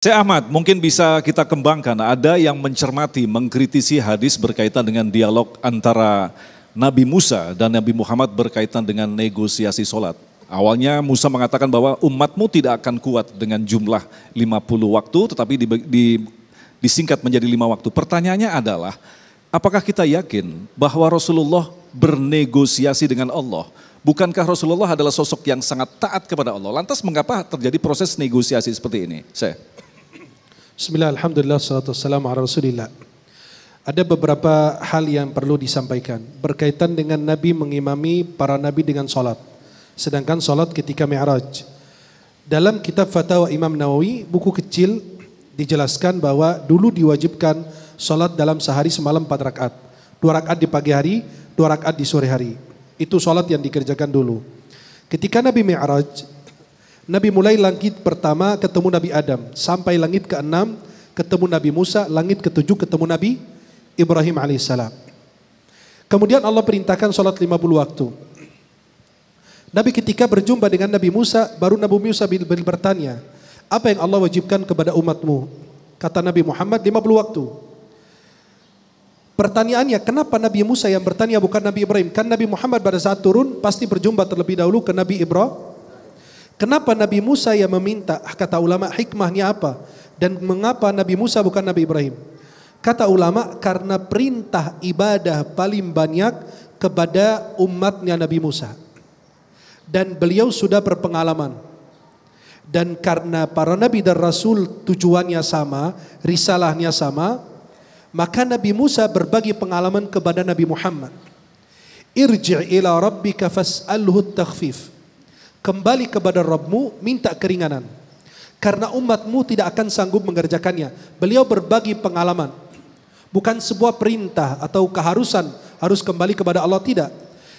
Saya Ahmad, mungkin bisa kita kembangkan, ada yang mencermati, mengkritisi hadis berkaitan dengan dialog antara Nabi Musa dan Nabi Muhammad berkaitan dengan negosiasi sholat. Awalnya Musa mengatakan bahwa umatmu tidak akan kuat dengan jumlah 50 waktu, tetapi disingkat menjadi 5 waktu. Pertanyaannya adalah, apakah kita yakin bahwa Rasulullah bernegosiasi dengan Allah? Bukankah Rasulullah adalah sosok yang sangat taat kepada Allah? Lantas mengapa terjadi proses negosiasi seperti ini? Saya. Bismillahirrahmanirrahim. Wassalatu wassalamu ala Rasulillah. Ada beberapa hal yang perlu disampaikan berkaitan dengan Nabi mengimami para Nabi dengan sholat. Sedangkan sholat ketika Mi'raj. Dalam kitab Fatwa Imam Nawawi, buku kecil, dijelaskan bahwa dulu diwajibkan sholat dalam sehari semalam 4 rakaat. 2 rakaat di pagi hari, 2 rakaat di sore hari. Itu sholat yang dikerjakan dulu. Ketika Nabi Mi'raj, Nabi mulai langit pertama ketemu Nabi Adam, sampai langit ke-6 ketemu Nabi Musa, langit ke-7 ketemu Nabi Ibrahim alaihissalam. Kemudian Allah perintahkan sholat 50 waktu. Nabi ketika berjumpa dengan Nabi Musa, baru Nabi Musa bertanya, apa yang Allah wajibkan kepada umatmu? Kata Nabi Muhammad, 50 waktu. Pertanyaannya, kenapa Nabi Musa yang bertanya bukan Nabi Ibrahim? Kan Nabi Muhammad pada saat turun pasti berjumpa terlebih dahulu ke Nabi Ibrahim. Kenapa Nabi Musa yang meminta? Kata ulama, hikmahnya apa? Dan mengapa Nabi Musa bukan Nabi Ibrahim? Kata ulama, karena perintah ibadah paling banyak kepada umatnya Nabi Musa. Dan beliau sudah berpengalaman. Dan karena para Nabi dan Rasul tujuannya sama, risalahnya sama, maka Nabi Musa berbagi pengalaman kepada Nabi Muhammad. Irji' ila rabbika fas'alhu takhfif. Kembali kepada Rabbmu, minta keringanan. Karena umatmu tidak akan sanggup mengerjakannya. Beliau berbagi pengalaman. Bukan sebuah perintah atau keharusan harus kembali kepada Allah, tidak.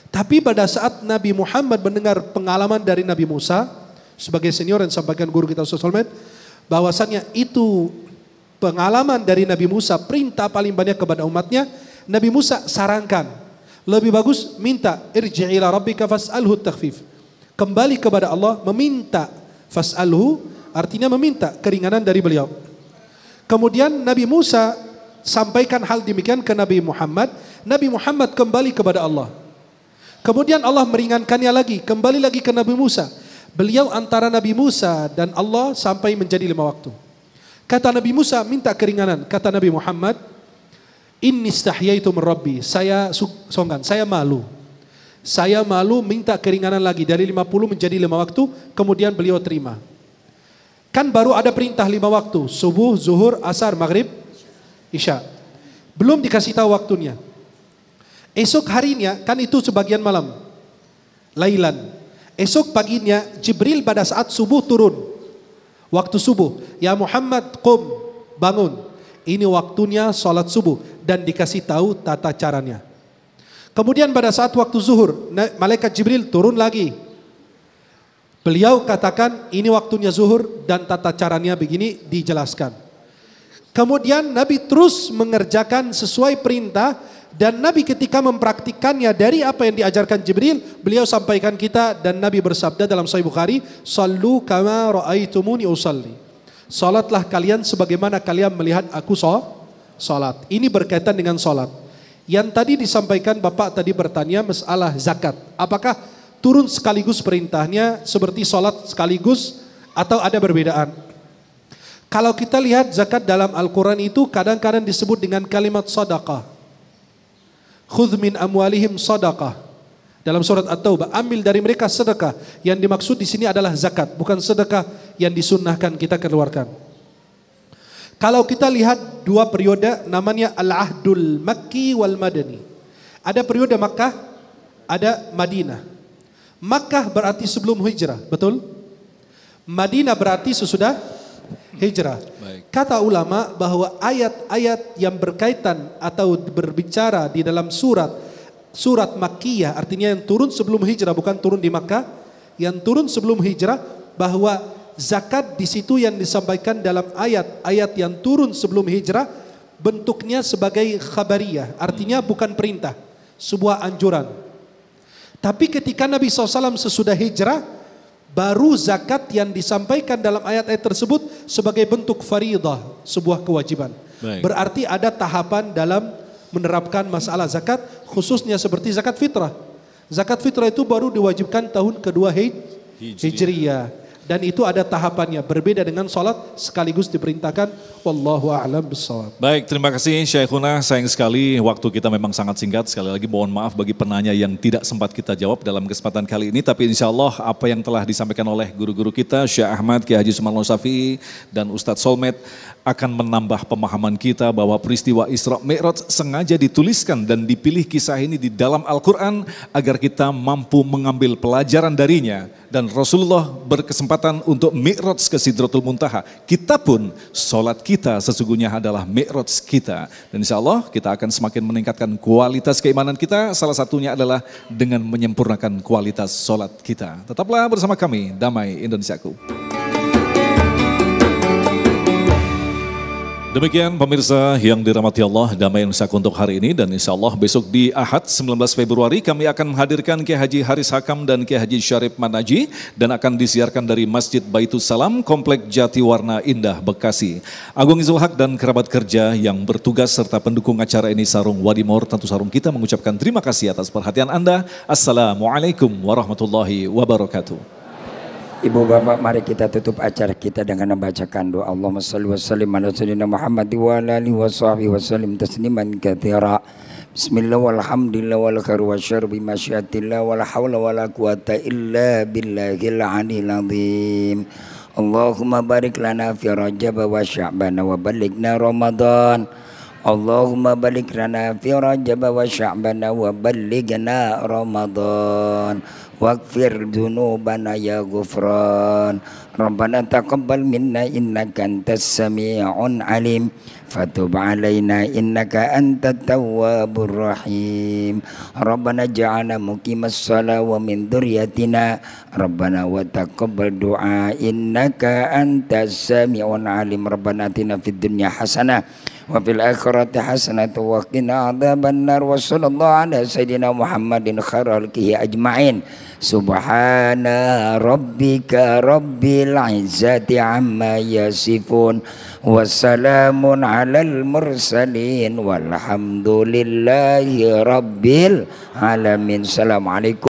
Tapi pada saat Nabi Muhammad mendengar pengalaman dari Nabi Musa, sebagai senior yang sampaikan guru kita Ustaz Solmed, bahwasannya itu pengalaman dari Nabi Musa, perintah paling banyak kepada umatnya, Nabi Musa sarankan. Lebih bagus minta, irji'ila rabbika fas'alhu takhfif. Kembali kepada Allah, meminta fas'alhu, artinya meminta keringanan dari beliau. Kemudian Nabi Musa sampaikan hal demikian ke Nabi Muhammad. Nabi Muhammad kembali kepada Allah. Kemudian Allah meringankannya lagi, kembali lagi ke Nabi Musa. Beliau antara Nabi Musa dan Allah sampai menjadi 5 waktu. Kata Nabi Musa, minta keringanan. Kata Nabi Muhammad, inni istahyaitu min Rabbi, saya sungkan, saya malu. Saya malu minta keringanan lagi dari 50 menjadi 5 waktu, kemudian beliau terima. Kan baru ada perintah 5 waktu, subuh, zuhur, asar, maghrib, isya. Belum dikasih tahu waktunya. Esok harinya, kan itu sebagian malam, lailan. Esok paginya Jibril pada saat subuh turun. Waktu subuh, ya Muhammad qum, bangun. Ini waktunya sholat subuh dan dikasih tahu tata caranya. Kemudian pada saat waktu zuhur, malaikat Jibril turun lagi. Beliau katakan ini waktunya zuhur dan tata caranya begini, dijelaskan. Kemudian Nabi terus mengerjakan sesuai perintah. Dan Nabi ketika mempraktikannya dari apa yang diajarkan Jibril, beliau sampaikan kita, dan Nabi bersabda dalam Sahih Bukhari, sallu kama ra'aitumuni usalli, salatlah kalian sebagaimana kalian melihat aku salat. Ini berkaitan dengan salat. Yang tadi disampaikan Bapak tadi bertanya masalah zakat. Apakah turun sekaligus perintahnya seperti sholat sekaligus atau ada perbedaan? Kalau kita lihat zakat dalam Al-Quran itu kadang-kadang disebut dengan kalimat sadaqah. Khudh min amwalihim sadaqah. Dalam surat At-Taubah, ambil dari mereka sedekah. Yang dimaksud di sini adalah zakat, bukan sedekah yang disunnahkan kita keluarkan. Kalau kita lihat dua periode namanya Al-Ahdul Makki wal Madani. Ada periode Makkah, ada Madinah. Makkah berarti sebelum hijrah, betul? Madinah berarti sesudah hijrah. Baik. Kata ulama bahwa ayat-ayat yang berkaitan atau berbicara di dalam surat Makkiyah, artinya yang turun sebelum hijrah, bukan turun di Makkah, yang turun sebelum hijrah, bahwa zakat di situ yang disampaikan dalam ayat-ayat yang turun sebelum hijrah bentuknya sebagai khabariyah, artinya bukan perintah, sebuah anjuran. Tapi ketika Nabi SAW sesudah hijrah, Baru zakat yang disampaikan dalam ayat-ayat tersebut sebagai bentuk faridah, sebuah kewajiban. Baik. Berarti ada tahapan dalam menerapkan masalah zakat, khususnya seperti zakat fitrah. Zakat fitrah itu baru diwajibkan tahun kedua Hijriah. Dan itu ada tahapannya, berbeda dengan sholat sekaligus diperintahkan. Wallahu a'lam bishawab. Baik, terima kasih Syekhuna. Sayang sekali waktu kita memang sangat singkat. Sekali lagi mohon maaf bagi penanya yang tidak sempat kita jawab dalam kesempatan kali ini. Tapi insya Allah apa yang telah disampaikan oleh guru-guru kita, Syekh Ahmad, K.H. Sumarno Sa'fi dan Ustaz Solmed, akan menambah pemahaman kita bahwa peristiwa Isra Mi'raj sengaja dituliskan dan dipilih kisah ini di dalam Al-Quran agar kita mampu mengambil pelajaran darinya. Dan Rasulullah berkesempatan untuk mi'raj ke Sidratul Muntaha. Kita pun, sholat kita sesungguhnya adalah mi'raj kita. Dan insya Allah kita akan semakin meningkatkan kualitas keimanan kita. Salah satunya adalah dengan menyempurnakan kualitas sholat kita. Tetaplah bersama kami, Damai Indonesiaku. Demikian pemirsa yang dirahmati Allah, Damai Indonesiaku untuk hari ini. Dan insya Allah besok di Ahad 19 Februari kami akan menghadirkan K.H. Haris Hakam dan K.H. Syarif Manaji. Dan akan disiarkan dari Masjid Baitus Salam, Komplek Jati Warna Indah, Bekasi. Agung Izzul Haq dan kerabat kerja yang bertugas serta pendukung acara ini, Sarung Wadimor, tentu sarung kita mengucapkan terima kasih atas perhatian Anda. Assalamualaikum warahmatullahi wabarakatuh. Ibu bapak, mari kita tutup acara kita dengan membacakan doa. Allahumma salli wa sallim ala sayyidina Muhammad wa ala alihi wa sahbihi wa sallim tasliman katsira. Bismillah walhamdulillah wal khair wa syarr bi masyiatillah wala haula wala quwata illa billahil aliyil azim. Allahumma barik lana fi rajab wa sya'ban wa ballighna ramadan. Allahumma barik lana fi rajab wa sya'ban wa ballighna ramadan. Waghfir dzunubana ya ghufran. Rabbana taqabbal minna innaka antas sami'un alim. Fatub alaina innaka antat tawwabur rahim. Rabbana ja'alna muqimas shala wa min dzurriyyatina. Rabbana wa taqabbal du'a innaka antas sami'un alim. Rabbana atina fid dunya hasanah wa fil akhirati hasanatan wa qina adzaban nar. Wa sallallahu ala sayidina Muhammadin khairul khalqi ajmain. Subhana rabbika rabbil izzati amma yasifun. Wassalamun alal mursalin walhamdulillahi rabbil alamin. Assalamualaikum.